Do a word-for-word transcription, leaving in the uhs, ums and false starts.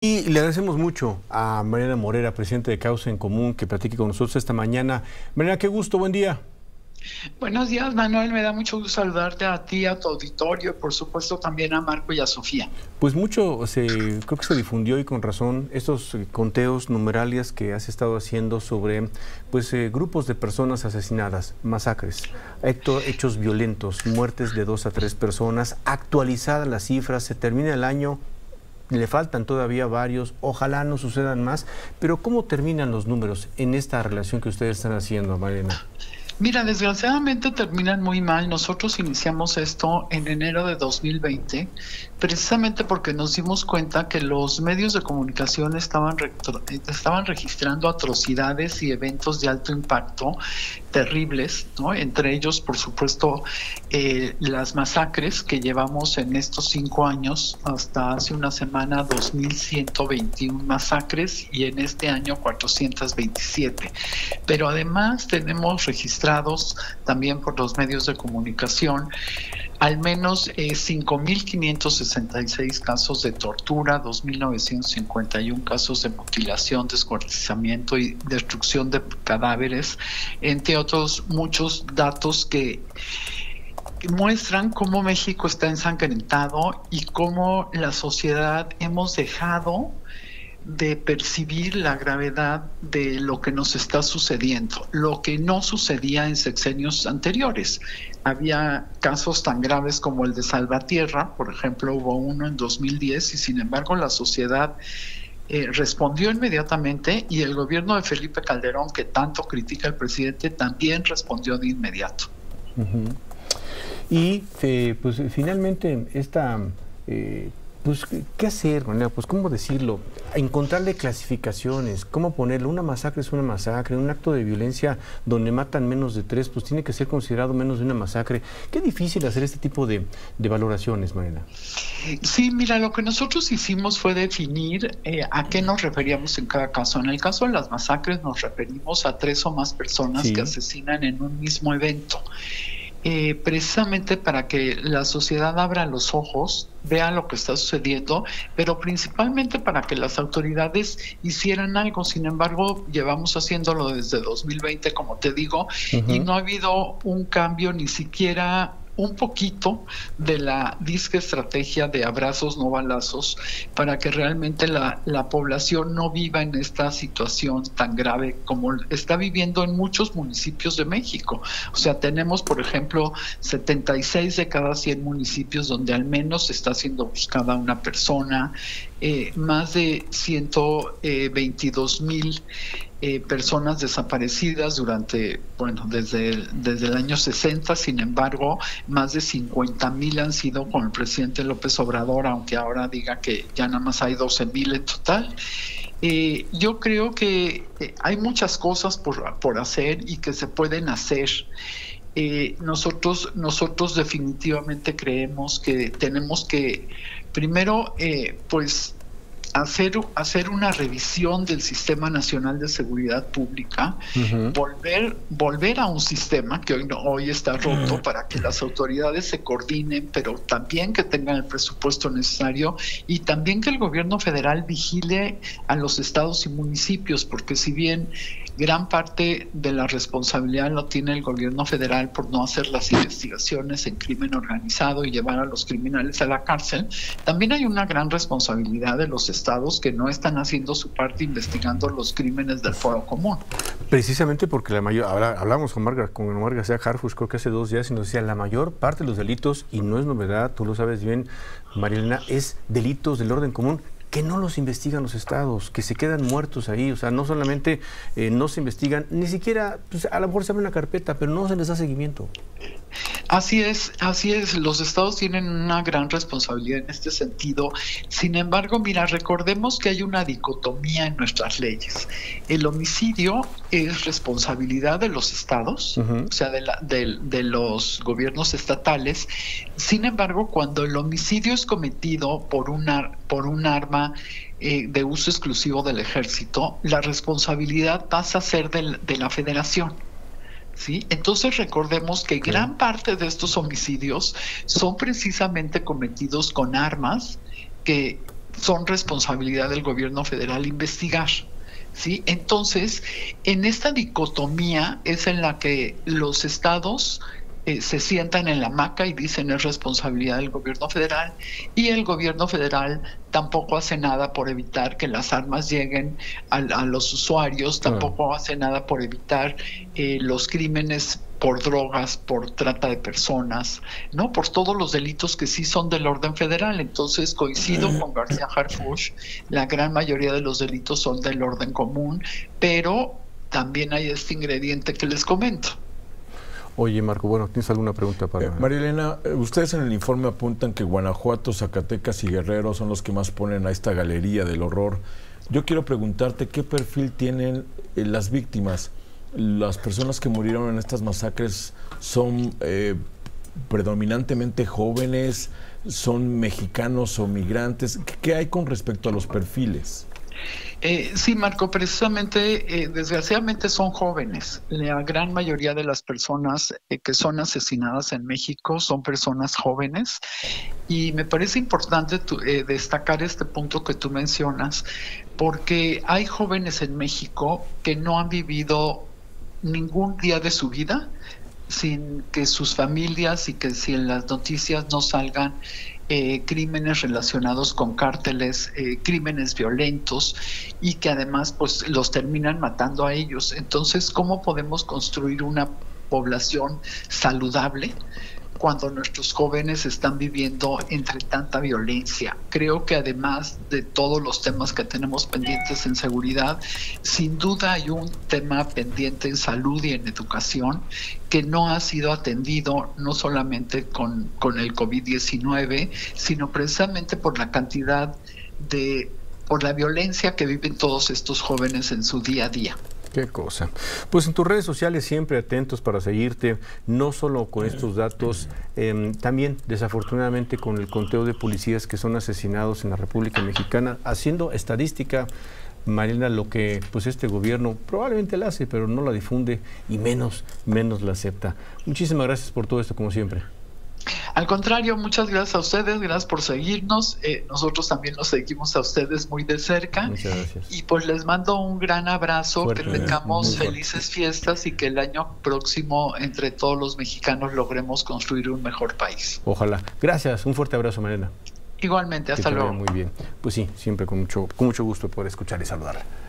Y le agradecemos mucho a María Elena Morera, presidente de Causa en Común, que platique con nosotros esta mañana. María, qué gusto, buen día. Buenos días, Manuel, me da mucho gusto saludarte a ti, a tu auditorio, por supuesto también a Marco y a Sofía. Pues mucho, se, creo que se difundió y con razón estos conteos, numeralias que has estado haciendo sobre pues, eh, grupos de personas asesinadas, masacres, hechos violentos, muertes de dos a tres personas, actualizadas las cifras, se termina el año, le faltan todavía varios, ojalá no sucedan más, pero ¿cómo terminan los números en esta relación que ustedes están haciendo, Marina? Mira, desgraciadamente terminan muy mal. Nosotros iniciamos esto en enero de dos mil veinte, precisamente porque nos dimos cuenta que los medios de comunicación estaban, estaban registrando atrocidades y eventos de alto impacto terribles, ¿no? Entre ellos, por supuesto, eh, las masacres que llevamos en estos cinco años, hasta hace una semana, dos mil ciento veintiún masacres y en este año cuatrocientos veintisiete. Pero además tenemos registrados también por los medios de comunicación, al menos eh, cinco mil quinientos sesenta y seis casos de tortura, dos mil novecientos cincuenta y uno casos de mutilación, descuartizamiento y destrucción de cadáveres, entre otros muchos datos que muestran cómo México está ensangrentado y cómo la sociedad hemos dejado de percibir la gravedad de lo que nos está sucediendo, lo que no sucedía en sexenios anteriores. Había casos tan graves como el de Salvatierra, por ejemplo, hubo uno en dos mil diez y sin embargo la sociedad eh, respondió inmediatamente y el gobierno de Felipe Calderón, que tanto critica al presidente, también respondió de inmediato. Uh-huh. Y eh, pues finalmente esta... Eh... Pues, ¿qué hacer, Manuel? Pues, ¿cómo decirlo? Encontrarle clasificaciones, ¿cómo ponerlo? Una masacre es una masacre, un acto de violencia donde matan menos de tres, pues tiene que ser considerado menos de una masacre. Qué difícil hacer este tipo de, de valoraciones, Manuel. Sí, mira, lo que nosotros hicimos fue definir eh, a qué nos referíamos en cada caso. En el caso de las masacres nos referimos a tres o más personas sí. que asesinan en un mismo evento. Eh, precisamente para que la sociedad abra los ojos, vea lo que está sucediendo, pero principalmente para que las autoridades hicieran algo. Sin embargo, llevamos haciéndolo desde dos mil veinte, como te digo, uh-huh. y no ha habido un cambio ni siquiera un poquito de la disque estrategia de abrazos no balazos para que realmente la, la población no viva en esta situación tan grave como está viviendo en muchos municipios de México. O sea, tenemos, por ejemplo, setenta y seis de cada cien municipios donde al menos está siendo buscada una persona, eh, más de ciento veintidós mil Eh, personas desaparecidas durante, bueno, desde el, desde el año sesenta, sin embargo, más de cincuenta mil han sido con el presidente López Obrador, aunque ahora diga que ya nada más hay doce mil en total. Eh, yo creo que eh, hay muchas cosas por, por hacer y que se pueden hacer. Eh, nosotros, nosotros definitivamente creemos que tenemos que, primero, eh, pues, Hacer, hacer una revisión del Sistema Nacional de Seguridad Pública, uh-huh. volver, volver a un sistema que hoy, no, hoy está roto uh-huh. para que las autoridades se coordinen, pero también que tengan el presupuesto necesario y también que el gobierno federal vigile a los estados y municipios, porque si bien gran parte de la responsabilidad lo tiene el gobierno federal por no hacer las investigaciones en crimen organizado y llevar a los criminales a la cárcel, también hay una gran responsabilidad de los estados que no están haciendo su parte investigando los crímenes del Foro Común. Precisamente porque la mayor, ahora hablamos con Omar, con Omar García Harfuch, creo que hace dos días, y nos decía la mayor parte de los delitos, y no es novedad, tú lo sabes bien, María Elena, es delitos del orden común que no los investigan los estados, que se quedan muertos ahí, o sea, no solamente eh, no se investigan, ni siquiera, pues, a lo mejor se abre una carpeta, pero no se les da seguimiento. Así es, así es, los estados tienen una gran responsabilidad en este sentido. Sin embargo, mira, recordemos que hay una dicotomía en nuestras leyes. El homicidio es responsabilidad de los estados, uh-huh. o sea, de, la, de, de los gobiernos estatales. Sin embargo, cuando el homicidio es cometido por una, por un arma eh, de uso exclusivo del ejército, la responsabilidad pasa a ser del, de la federación. ¿Sí? Entonces recordemos que gran parte de estos homicidios son precisamente cometidos con armas que son responsabilidad del gobierno federal investigar, ¿sí? Entonces, en esta dicotomía es en la que los estados eh, se sientan en la hamaca y dicen es responsabilidad del gobierno federal, y el gobierno federal tampoco hace nada por evitar que las armas lleguen a, a los usuarios, tampoco hace nada por evitar eh, los crímenes por drogas, por trata de personas, ¿no? Por todos los delitos que sí son del orden federal. Entonces coincido con García Harfuch, la gran mayoría de los delitos son del orden común, pero también hay este ingrediente que les comento. Oye, Marco, bueno, ¿tienes alguna pregunta para...? Eh, María Elena, ustedes en el informe apuntan que Guanajuato, Zacatecas y Guerrero son los que más ponen a esta galería del horror. Yo quiero preguntarte qué perfil tienen eh, las víctimas. ¿Las personas que murieron en estas masacres son eh, predominantemente jóvenes, son mexicanos o migrantes? ¿Qué hay con respecto a los perfiles? Eh, sí, Marco, precisamente, eh, desgraciadamente son jóvenes. La gran mayoría de las personas eh, que son asesinadas en México son personas jóvenes, y me parece importante tu, eh, destacar este punto que tú mencionas, porque hay jóvenes en México que no han vivido ningún día de su vida sin que sus familias y que si en las noticias no salgan Eh, crímenes relacionados con cárteles, eh, crímenes violentos, y que además pues los terminan matando a ellos. Entonces, ¿cómo podemos construir una población saludable cuando nuestros jóvenes están viviendo entre tanta violencia? Creo que además de todos los temas que tenemos pendientes en seguridad, sin duda hay un tema pendiente en salud y en educación que no ha sido atendido, no solamente con, con el COVID diecinueve, sino precisamente por la cantidad de, por la violencia que viven todos estos jóvenes en su día a día. Qué cosa. Pues en tus redes sociales siempre atentos para seguirte, no solo con estos datos, eh, también desafortunadamente con el conteo de policías que son asesinados en la República Mexicana, haciendo estadística, Marina, lo que pues este gobierno probablemente la hace, pero no la difunde y menos, menos la acepta. Muchísimas gracias por todo esto, como siempre. Al contrario, muchas gracias a ustedes, gracias por seguirnos. Eh, nosotros también los seguimos a ustedes muy de cerca. Muchas gracias. Y pues les mando un gran abrazo, fuerte, que tengamos felices fiestas y que el año próximo, entre todos los mexicanos, logremos construir un mejor país. Ojalá. Gracias, un fuerte abrazo, Marina. Igualmente, hasta luego. Muy bien. Pues sí, siempre con mucho, con mucho gusto poder escuchar y saludarla.